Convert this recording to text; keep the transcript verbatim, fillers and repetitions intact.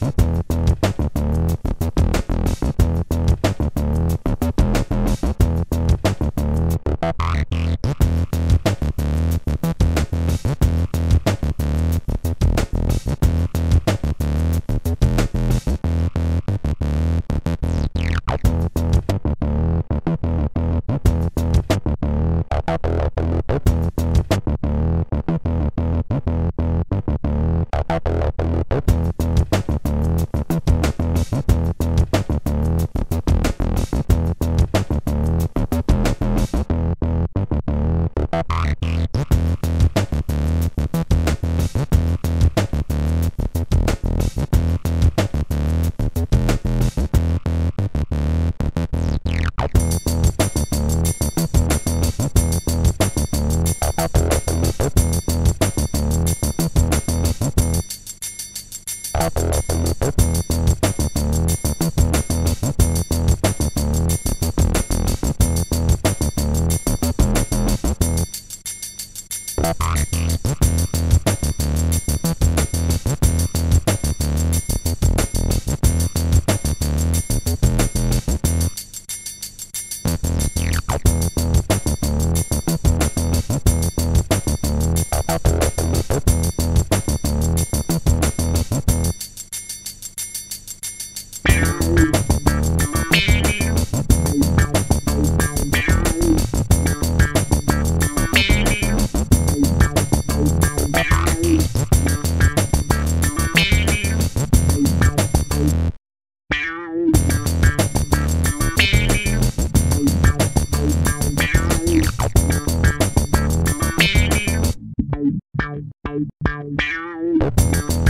Bow, bow, bow, bow, bow.